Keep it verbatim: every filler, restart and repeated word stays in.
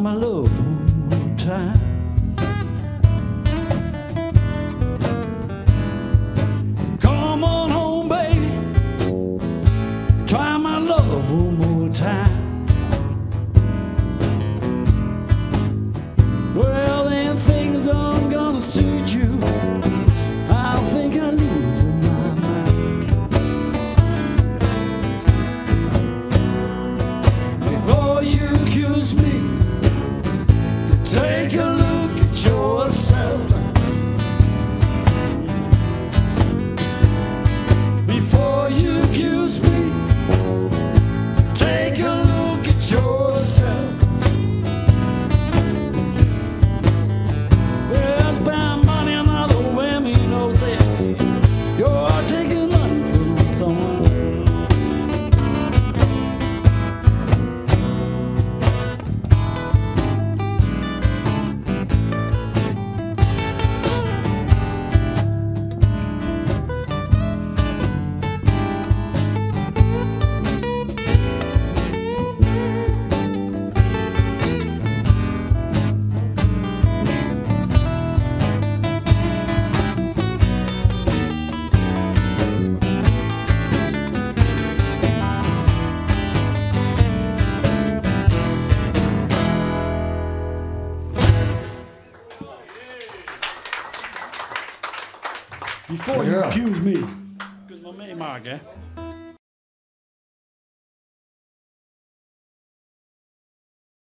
My love one time. Come on home, baby. Try my love one more time. Well, then things aren't gonna suit you. I think I'm losing my mind. Before you accuse me, take a look at yourself. Before you accuse me, take a look at yourself. Well, it's about money and other women, you know, say you're taking money from someone. Before oh, yeah. you accuse me. Because my mate Mark, eh?